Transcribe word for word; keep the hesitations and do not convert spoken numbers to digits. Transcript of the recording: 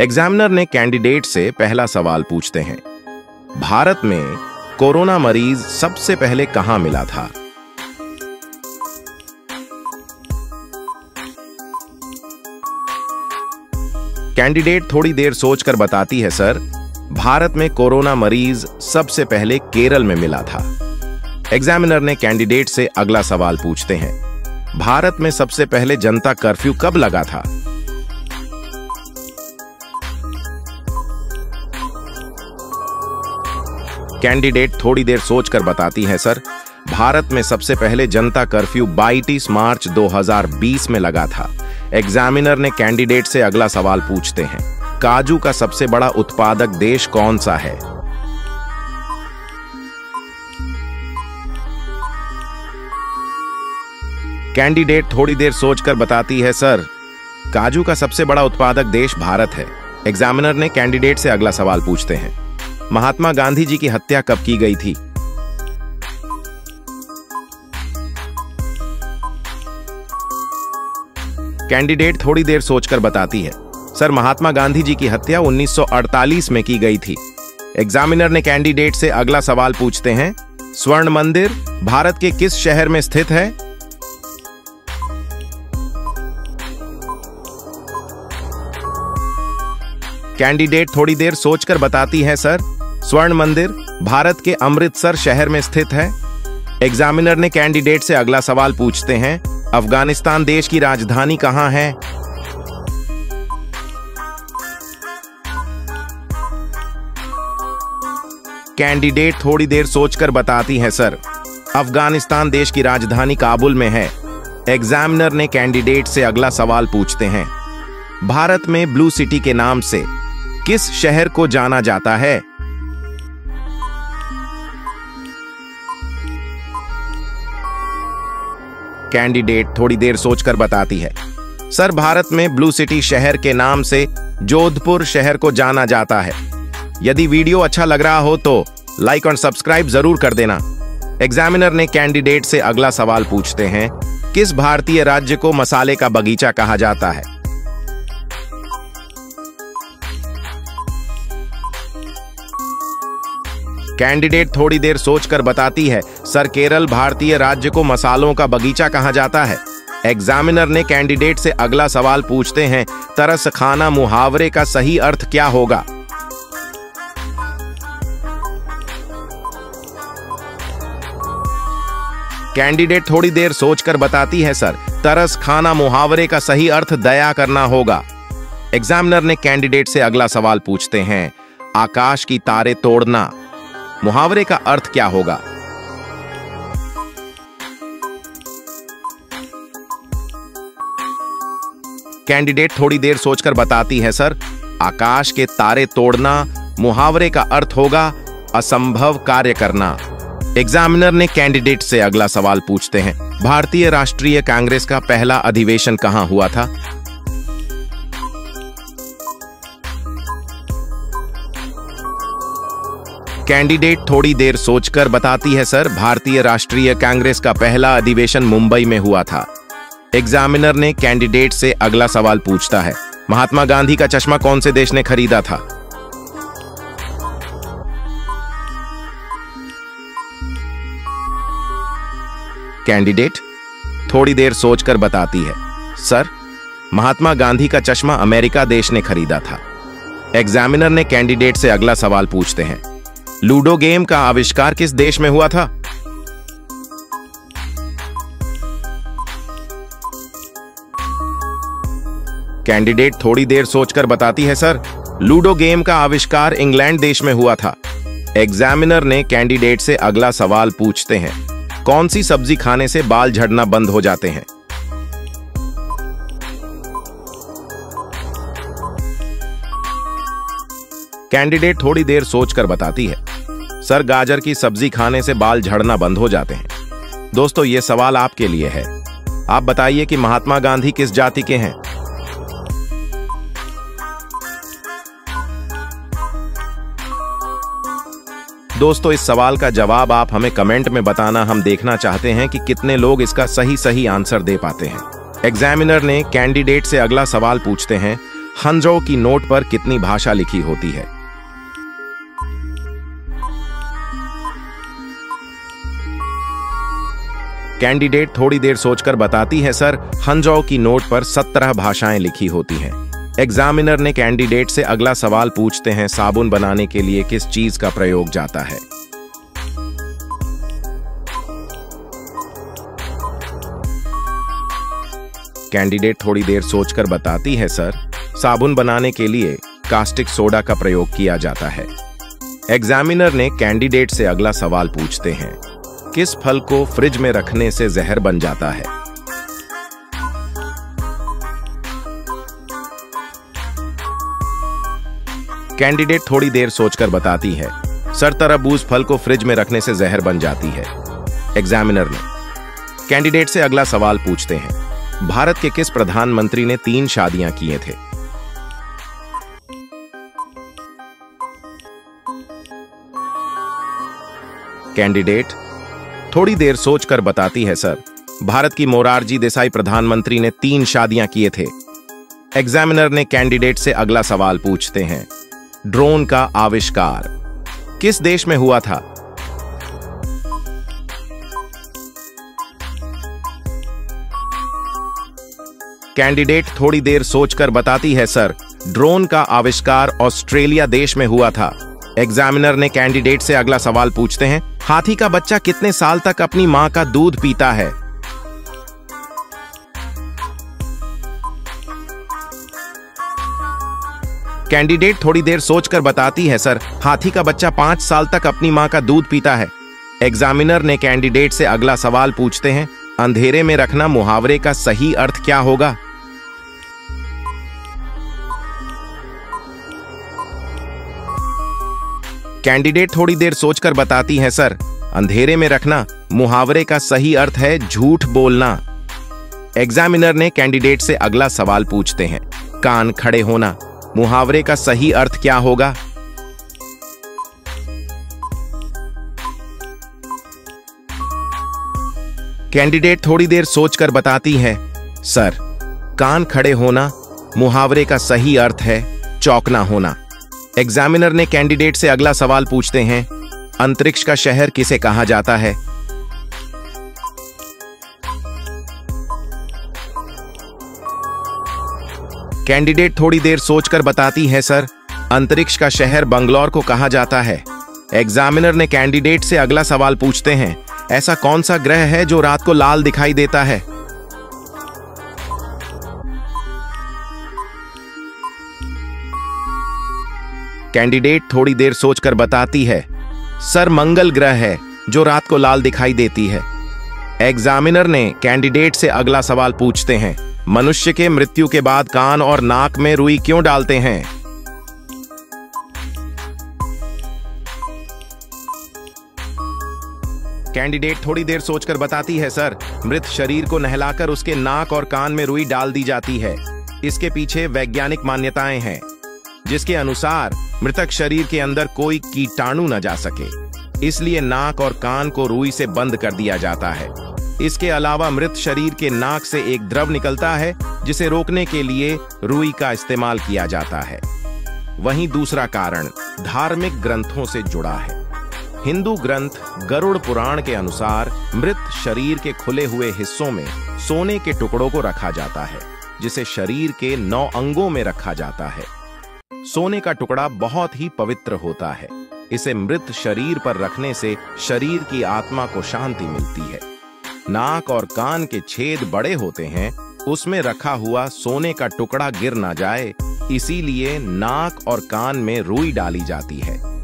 Examiner ने candidate से पहला सवाल पूछते हैं, भारत में कोरोना मरीज सबसे पहले कहां मिला था? कैंडिडेट थोड़ी देर सोचकर बताती है, सर, भारत में कोरोना मरीज सबसे पहले केरल में मिला था। एग्जामिनर ने कैंडिडेट से अगला सवाल पूछते हैं, भारत में सबसे पहले जनता कर्फ्यू कब लगा था? कैंडिडेट थोड़ी देर सोचकर बताती है, सर, भारत में सबसे पहले जनता कर्फ्यू बाईस मार्च दो हज़ार बीस में लगा था। एग्जामिनर ने कैंडिडेट से अगला सवाल पूछते हैं, काजू का सबसे बड़ा उत्पादक देश कौन सा है? कैंडिडेट थोड़ी देर सोचकर बताती है, सर, काजू का सबसे बड़ा उत्पादक देश भारत है। एग्जामिनर ने कैंडिडेट से अगला सवाल पूछते हैं, महात्मा गांधी जी की हत्या कब की गई थी? कैंडिडेट थोड़ी देर सोचकर बताती है, सर, महात्मा गांधी जी की हत्या उन्नीस सौ अड़तालीस में की गई थी। एग्जामिनर ने कैंडिडेट से अगला सवाल पूछते हैं, स्वर्ण मंदिर भारत के किस शहर में स्थित है? कैंडिडेट थोड़ी देर सोचकर बताती है, सर, स्वर्ण मंदिर भारत के अमृतसर शहर में स्थित है। एग्जामिनर ने कैंडिडेट से अगला सवाल पूछते हैं, अफगानिस्तान देश की राजधानी कहां है? कैंडिडेट थोड़ी देर सोचकर बताती है, सर, अफगानिस्तान देश की राजधानी काबुल में है। एग्जामिनर ने कैंडिडेट से अगला सवाल पूछते हैं, भारत में ब्लू सिटी के नाम से किस शहर को जाना जाता है? कैंडिडेट थोड़ी देर सोचकर बताती है, सर, भारत में ब्लू सिटी शहर के नाम से जोधपुर शहर को जाना जाता है। यदि वीडियो अच्छा लग रहा हो तो लाइक और सब्सक्राइब जरूर कर देना। एग्जामिनर ने कैंडिडेट से अगला सवाल पूछते हैं, किस भारतीय राज्य को मसाले का बगीचा कहा जाता है? कैंडिडेट थोड़ी देर सोचकर बताती है, सर, केरल भारतीय राज्य को मसालों का बगीचा कहा जाता है। एग्जामिनर ने कैंडिडेट से अगला सवाल पूछते हैं, तरस खाना मुहावरे का सही अर्थ क्या होगा? कैंडिडेट थोड़ी देर सोचकर बताती है, सर, तरस खाना मुहावरे का सही अर्थ दया करना होगा। एग्जामिनर ने कैंडिडेट से अगला सवाल पूछते हैं, आकाश की तारे तोड़ना मुहावरे का अर्थ क्या होगा? कैंडिडेट थोड़ी देर सोचकर बताती है, सर, आकाश के तारे तोड़ना मुहावरे का अर्थ होगा असंभव कार्य करना। एग्जामिनर ने कैंडिडेट से अगला सवाल पूछते हैं, भारतीय राष्ट्रीय कांग्रेस का पहला अधिवेशन कहां हुआ था? कैंडिडेट थोड़ी देर सोचकर बताती है, सर, भारतीय राष्ट्रीय कांग्रेस का पहला अधिवेशन मुंबई में हुआ था। एग्जामिनर ने कैंडिडेट से अगला सवाल पूछता है, महात्मा गांधी का चश्मा कौन से देश ने खरीदा था? कैंडिडेट थोड़ी देर सोचकर बताती है, सर, महात्मा गांधी का चश्मा अमेरिका देश ने खरीदा था। एग्जामिनर ने कैंडिडेट से अगला सवाल पूछते हैं, लूडो गेम का आविष्कार किस देश में हुआ था? कैंडिडेट थोड़ी देर सोचकर बताती है, सर, लूडो गेम का आविष्कार इंग्लैंड देश में हुआ था। एग्जामिनर ने कैंडिडेट से अगला सवाल पूछते हैं, कौन सी सब्जी खाने से बाल झड़ना बंद हो जाते हैं? कैंडिडेट थोड़ी देर सोचकर बताती है, सर, गाजर की सब्जी खाने से बाल झड़ना बंद हो जाते हैं। दोस्तों, ये सवाल आपके लिए है, आप बताइए कि महात्मा गांधी किस जाति के हैं? दोस्तों, इस सवाल का जवाब आप हमें कमेंट में बताना, हम देखना चाहते हैं कि कितने लोग इसका सही सही आंसर दे पाते हैं। एग्जामिनर ने कैंडिडेट से अगला सवाल पूछते हैं, हंजो की नोट पर कितनी भाषा लिखी होती है? कैंडिडेट थोड़ी देर सोचकर बताती है, सर हंजो की नोट पर सत्रह भाषाएं लिखी होती हैं। एग्जामिनर ने कैंडिडेट से अगला सवाल पूछते हैं, साबुन बनाने के लिए किस चीज का प्रयोग जाता है? कैंडिडेट थोड़ी देर सोचकर बताती है, सर साबुन बनाने के लिए कास्टिक सोडा का प्रयोग किया जाता है। एग्जामिनर ने कैंडिडेट से अगला सवाल पूछते हैं, किस फल को फ्रिज में रखने से जहर बन जाता है? कैंडिडेट थोड़ी देर सोचकर बताती है, सर तरबूज फल को फ्रिज में रखने से जहर बन जाती है। एग्जामिनर ने कैंडिडेट से अगला सवाल पूछते हैं, भारत के किस प्रधानमंत्री ने तीन शादियां किए थे? कैंडिडेट थोड़ी देर सोचकर बताती है, सर भारत की मोरारजी देसाई प्रधानमंत्री ने तीन शादियां किए थे। एग्जामिनर ने कैंडिडेट से अगला सवाल पूछते हैं, ड्रोन का आविष्कार किस देश में हुआ था? कैंडिडेट थोड़ी देर सोचकर बताती है, सर ड्रोन का आविष्कार ऑस्ट्रेलिया देश में हुआ था। एग्जामिनर ने कैंडिडेट से अगला सवाल पूछते हैं, हाथी का बच्चा कितने साल तक अपनी मां का दूध पीता है? कैंडिडेट थोड़ी देर सोचकर बताती है, सर हाथी का बच्चा पांच साल तक अपनी मां का दूध पीता है। एग्जामिनर ने कैंडिडेट से अगला सवाल पूछते हैं, अंधेरे में रखना मुहावरे का सही अर्थ क्या होगा? कैंडिडेट थोड़ी देर सोचकर बताती है, सर अंधेरे में रखना मुहावरे का सही अर्थ है झूठ बोलना। एग्जामिनर ने कैंडिडेट से अगला सवाल पूछते हैं, कान खड़े होना मुहावरे का सही अर्थ क्या होगा? कैंडिडेट थोड़ी देर सोचकर बताती है, सर कान खड़े होना मुहावरे का सही अर्थ है चौंकना होना। एग्जामिनर ने कैंडिडेट से अगला सवाल पूछते हैं, अंतरिक्ष का शहर किसे कहा जाता है? कैंडिडेट थोड़ी देर सोचकर बताती है, सर अंतरिक्ष का शहर बंगलौर को कहा जाता है। एग्जामिनर ने कैंडिडेट से अगला सवाल पूछते हैं, ऐसा कौन सा ग्रह है जो रात को लाल दिखाई देता है? कैंडिडेट थोड़ी देर सोचकर बताती है, सर मंगल ग्रह है जो रात को लाल दिखाई देती है। एग्जामिनर ने कैंडिडेट से अगला सवाल पूछते हैं, मनुष्य के मृत्यु के बाद कान और नाक में रुई क्यों डालते हैं? कैंडिडेट थोड़ी देर सोचकर बताती है, सर मृत शरीर को नहलाकर उसके नाक और कान में रुई डाल दी जाती है। इसके पीछे वैज्ञानिक मान्यताएं हैं जिसके अनुसार मृतक शरीर के अंदर कोई कीटाणु न जा सके, इसलिए नाक और कान को रुई से बंद कर दिया जाता है। इसके अलावा मृत शरीर के नाक से एक द्रव निकलता है जिसे रोकने के लिए रुई का इस्तेमाल किया जाता है। वहीं दूसरा कारण धार्मिक ग्रंथों से जुड़ा है। हिंदू ग्रंथ गरुड़ पुराण के अनुसार मृत शरीर के खुले हुए हिस्सों में सोने के टुकड़ों को रखा जाता है जिसे शरीर के नौ अंगों में रखा जाता है। सोने का टुकड़ा बहुत ही पवित्र होता है। इसे मृत शरीर पर रखने से शरीर की आत्मा को शांति मिलती है। नाक और कान के छेद बड़े होते हैं, उसमें रखा हुआ सोने का टुकड़ा गिर ना जाए, इसीलिए नाक और कान में रुई डाली जाती है।